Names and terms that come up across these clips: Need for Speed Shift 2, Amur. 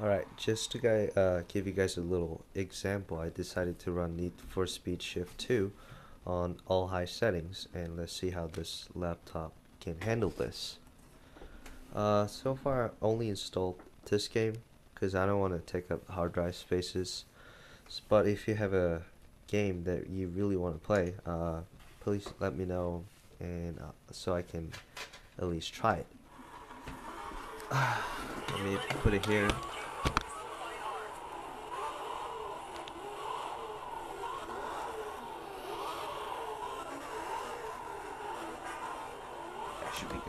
Alright, just to give you guys a little example, I decided to run Need for Speed Shift 2 on all high settings, and let's see how this laptop can handle this. So far I only installed this game because I don't want to take up hard drive spaces, but if you have a game that you really want to play, please let me know, and so I can at least try it. Let me put it here. That should be good.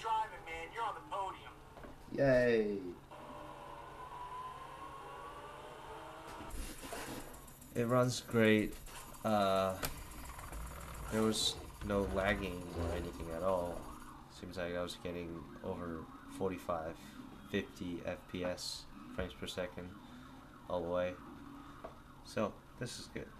Driving, man, you're on the podium. Yay. It runs great. There was no lagging or anything at all. Seems like I was getting over 45, 50 FPS, frames per second all the way. So this is good.